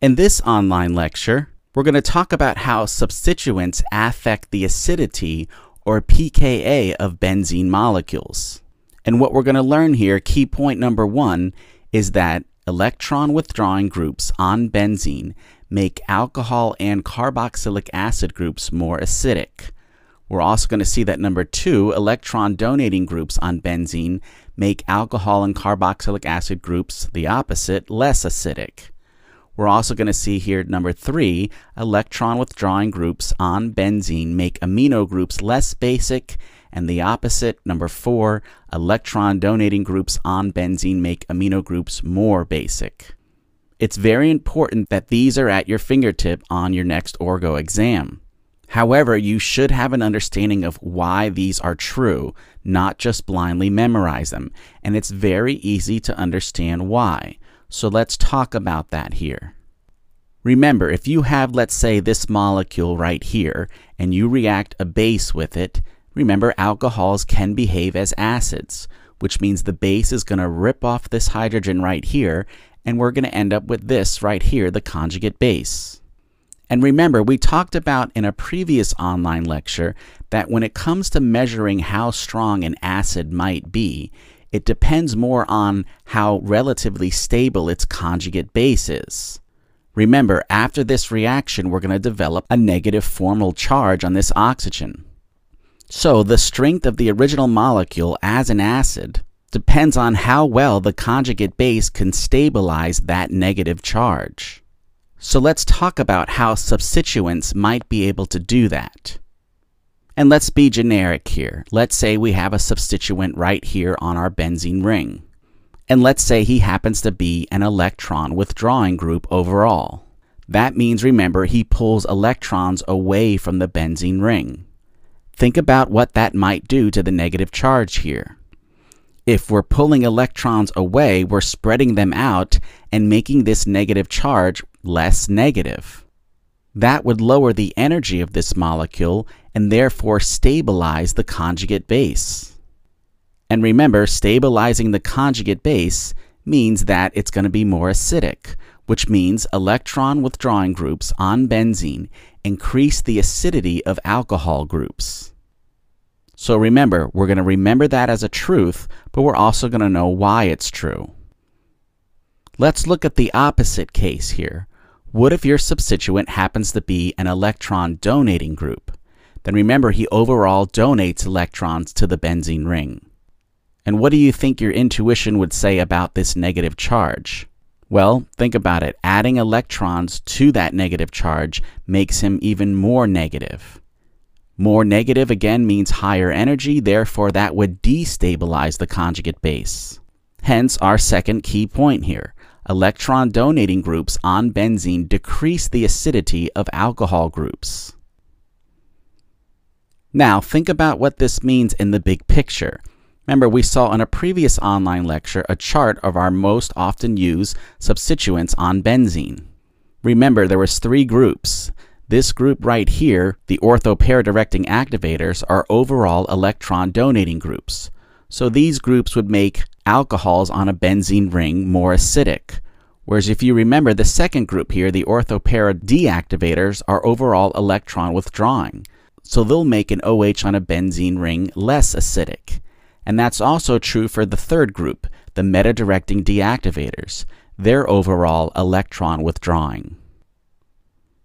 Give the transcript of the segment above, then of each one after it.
In this online lecture, we're going to talk about how substituents affect the acidity or pKa of benzene molecules. And what we're going to learn here, key point number one, is that electron withdrawing groups on benzene make alcohol and carboxylic acid groups more acidic. We're also going to see that number two, electron donating groups on benzene make alcohol and carboxylic acid groups, the opposite, less acidic. We're also going to see here number three, electron withdrawing groups on benzene make amino groups less basic, and the opposite, number four, electron donating groups on benzene make amino groups more basic. It's very important that these are at your fingertip on your next orgo exam. However, you should have an understanding of why these are true, not just blindly memorize them. And it's very easy to understand why. So let's talk about that here. Remember, if you have, let's say, this molecule right here, and you react a base with it, remember alcohols can behave as acids, which means the base is going to rip off this hydrogen right here, and we're going to end up with this right here, the conjugate base. And remember, we talked about in a previous online lecture that when it comes to measuring how strong an acid might be, it depends more on how relatively stable its conjugate base is. Remember, after this reaction, we're going to develop a negative formal charge on this oxygen. So the strength of the original molecule as an acid depends on how well the conjugate base can stabilize that negative charge. So let's talk about how substituents might be able to do that. And let's be generic here. Let's say we have a substituent right here on our benzene ring. And let's say he happens to be an electron withdrawing group overall. That means, remember, he pulls electrons away from the benzene ring. Think about what that might do to the negative charge here. If we're pulling electrons away, we're spreading them out and making this negative charge less negative. That would lower the energy of this molecule and therefore stabilize the conjugate base. And remember, stabilizing the conjugate base means that it's going to be more acidic, which means electron withdrawing groups on benzene increase the acidity of alcohol groups. So remember, we're going to remember that as a truth, but we're also going to know why it's true. Let's look at the opposite case here. What if your substituent happens to be an electron donating group? Then remember, he overall donates electrons to the benzene ring. And what do you think your intuition would say about this negative charge? Well, think about it. Adding electrons to that negative charge makes him even more negative. More negative again means higher energy, therefore that would destabilize the conjugate base. Hence our second key point here. Electron donating groups on benzene decrease the acidity of alcohol groups. Now think about what this means in the big picture. Remember, we saw in a previous online lecture a chart of our most often used substituents on benzene. Remember, there was three groups. This group right here, the ortho pair directing activators, are overall electron donating groups. So these groups would make alcohols on a benzene ring more acidic. Whereas if you remember the second group here, the ortho pair deactivators are overall electron withdrawing. So they'll make an OH on a benzene ring less acidic. And that's also true for the third group, the meta-directing deactivators. They're overall electron withdrawing.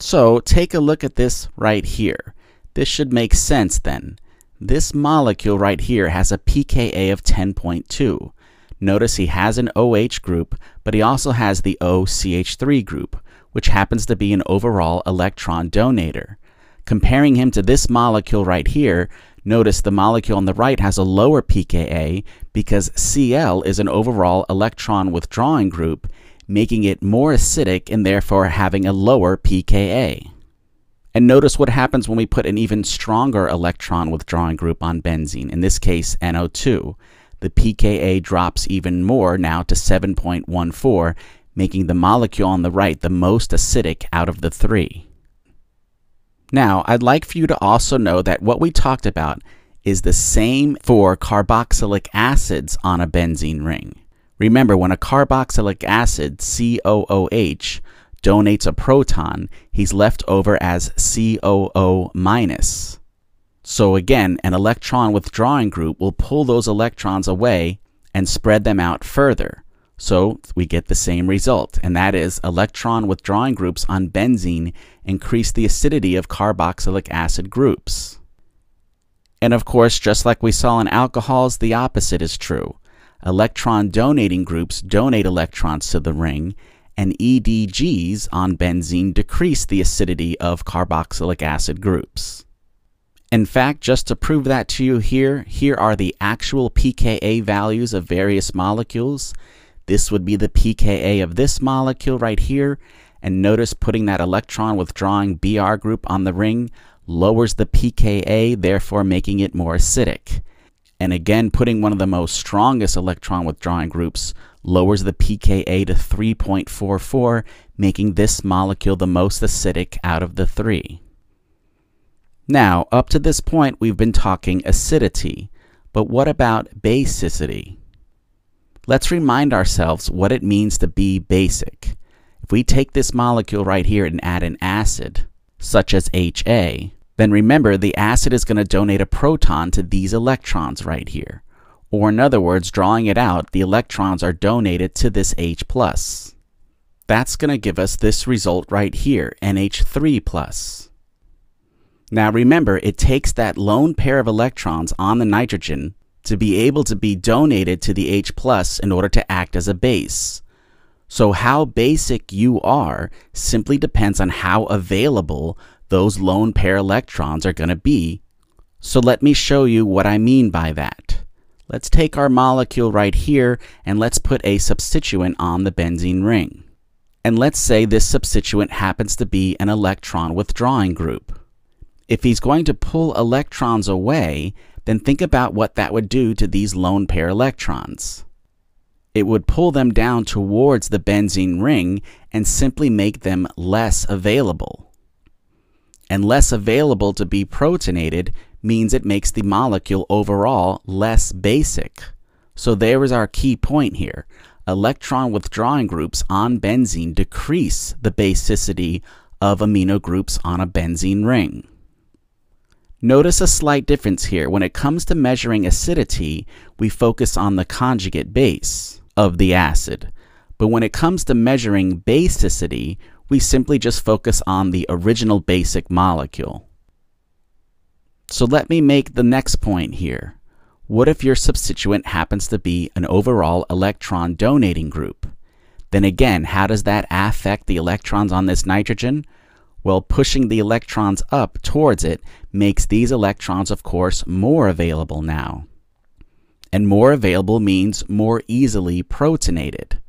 So take a look at this right here. This should make sense then. This molecule right here has a pKa of 10.2. Notice he has an OH group, but he also has the OCH3 group, which happens to be an overall electron donator. Comparing him to this molecule right here, notice the molecule on the right has a lower pKa because Cl is an overall electron withdrawing group, making it more acidic and therefore having a lower pKa. And notice what happens when we put an even stronger electron withdrawing group on benzene, in this case NO2. The pKa drops even more now to 7.14, making the molecule on the right the most acidic out of the three. Now, I'd like for you to also know that what we talked about is the same for carboxylic acids on a benzene ring. Remember, when a carboxylic acid, COOH, donates a proton, he's left over as COO-. So again, an electron withdrawing group will pull those electrons away and spread them out further. So we get the same result, and that is electron withdrawing groups on benzene increase the acidity of carboxylic acid groups. And of course, just like we saw in alcohols, the opposite is true. Electron donating groups donate electrons to the ring, and EDGs on benzene decrease the acidity of carboxylic acid groups. In fact, just to prove that to you here are the actual pKa values of various molecules. This would be the pKa of this molecule right here, and notice putting that electron withdrawing Br group on the ring lowers the pKa, therefore making it more acidic. And again, putting one of the most strongest electron withdrawing groups lowers the pKa to 3.44, making this molecule the most acidic out of the three. Now, up to this point, we've been talking acidity, but what about basicity? Let's remind ourselves what it means to be basic. If we take this molecule right here and add an acid, such as HA, then remember the acid is going to donate a proton to these electrons right here. Or in other words, drawing it out, the electrons are donated to this H+. That's going to give us this result right here, NH3+. Now remember, it takes that lone pair of electrons on the nitrogen to be able to be donated to the H+ in order to act as a base. So how basic you are simply depends on how available those lone pair electrons are going to be. So let me show you what I mean by that. Let's take our molecule right here and let's put a substituent on the benzene ring. And let's say this substituent happens to be an electron withdrawing group. If he's going to pull electrons away, then think about what that would do to these lone pair electrons. It would pull them down towards the benzene ring and simply make them less available. And less available to be protonated means it makes the molecule overall less basic. So there is our key point here. Electron withdrawing groups on benzene decrease the basicity of amino groups on a benzene ring. Notice a slight difference here. When it comes to measuring acidity, we focus on the conjugate base of the acid. But when it comes to measuring basicity, we simply just focus on the original basic molecule. So let me make the next point here. What if your substituent happens to be an overall electron donating group? Then again, how does that affect the electrons on this nitrogen? Well, pushing the electrons up towards it makes these electrons, of course, more available now. And more available means more easily protonated.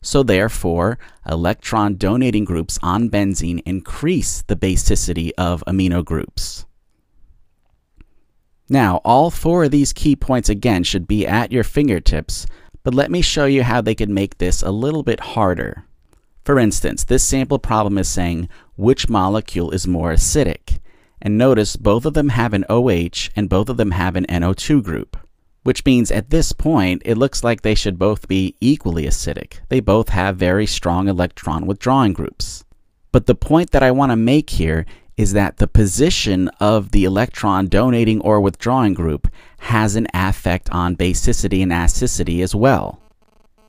So therefore, electron donating groups on benzene increase the basicity of amino groups. Now, all four of these key points again should be at your fingertips, but let me show you how they could make this a little bit harder. For instance, this sample problem is saying which molecule is more acidic. And notice both of them have an OH and both of them have an NO2 group, which means at this point it looks like they should both be equally acidic. They both have very strong electron withdrawing groups. But the point that I want to make here is that the position of the electron donating or withdrawing group has an effect on basicity and acicity as well.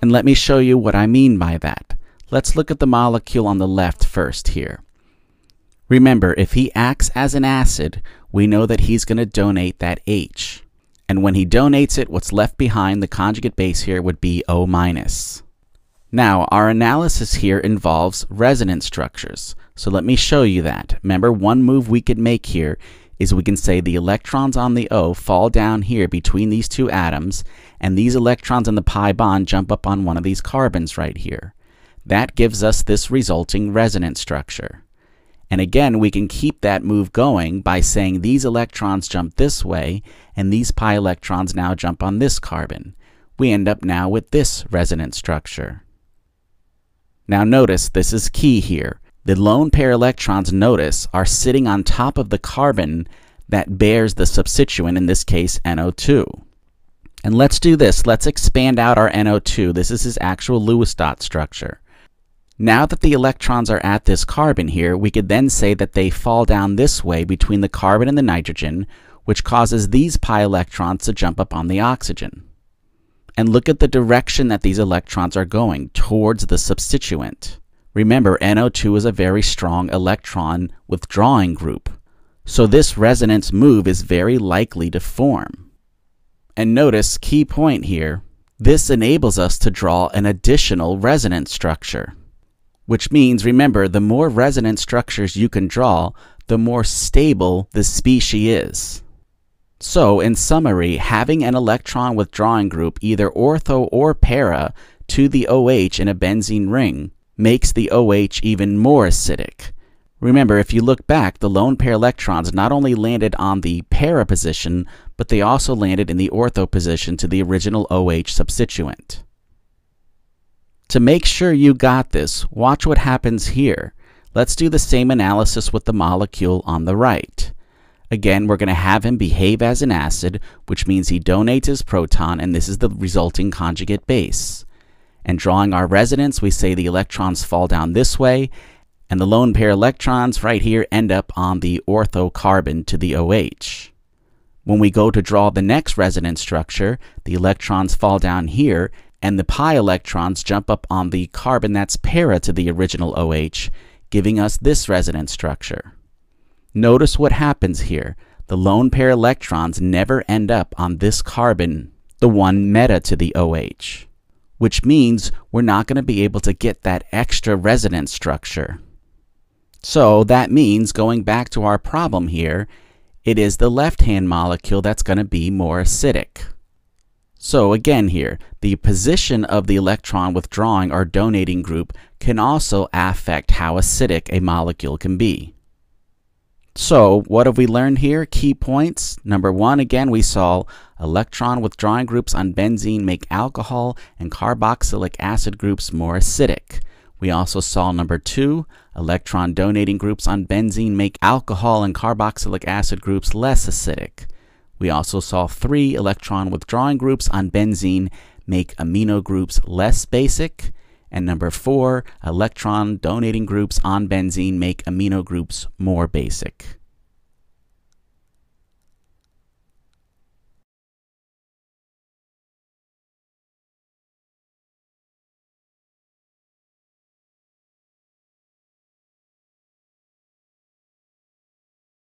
And let me show you what I mean by that. Let's look at the molecule on the left first here. Remember, if he acts as an acid, we know that he's going to donate that H. And when he donates it, what's left behind, the conjugate base here, would be O-. Now, our analysis here involves resonance structures. So let me show you that. Remember, one move we could make here is we can say the electrons on the O fall down here between these two atoms, and these electrons in the pi bond jump up on one of these carbons right here. That gives us this resulting resonance structure. And again, we can keep that move going by saying these electrons jump this way, and these pi electrons now jump on this carbon. We end up now with this resonance structure. Now notice, this is key here. The lone pair electrons, notice, are sitting on top of the carbon that bears the substituent, in this case NO2. And let's do this. Let's expand out our NO2. This is his actual Lewis dot structure. Now that the electrons are at this carbon here, we could then say that they fall down this way between the carbon and the nitrogen, which causes these pi electrons to jump up on the oxygen. And look at the direction that these electrons are going, towards the substituent. Remember, NO2 is a very strong electron withdrawing group, so this resonance move is very likely to form. And notice, key point here, this enables us to draw an additional resonance structure. Which means, remember, the more resonance structures you can draw, the more stable the specie is. So, in summary, having an electron withdrawing group, either ortho or para, to the OH in a benzene ring makes the OH even more acidic. Remember, if you look back, the lone pair electrons not only landed on the para position, but they also landed in the ortho position to the original OH substituent. To make sure you got this, watch what happens here. Let's do the same analysis with the molecule on the right. Again, we're going to have him behave as an acid, which means he donates his proton, and this is the resulting conjugate base. And drawing our resonance, we say the electrons fall down this way, and the lone pair electrons right here end up on the ortho carbon to the OH. When we go to draw the next resonance structure, the electrons fall down here, and the pi electrons jump up on the carbon that's para to the original OH, giving us this resonance structure. Notice what happens here. The lone pair electrons never end up on this carbon, the one meta to the OH, which means we're not going to be able to get that extra resonance structure. So that means, going back to our problem here, it is the left-hand molecule that's going to be more acidic. So again here, the position of the electron withdrawing or donating group can also affect how acidic a molecule can be. So what have we learned here? Key points. Number one, again, we saw electron withdrawing groups on benzene make alcohol and carboxylic acid groups more acidic. We also saw number two, electron donating groups on benzene make alcohol and carboxylic acid groups less acidic. We also saw three, electron withdrawing groups on benzene make amino groups less basic. And number four, electron donating groups on benzene make amino groups more basic.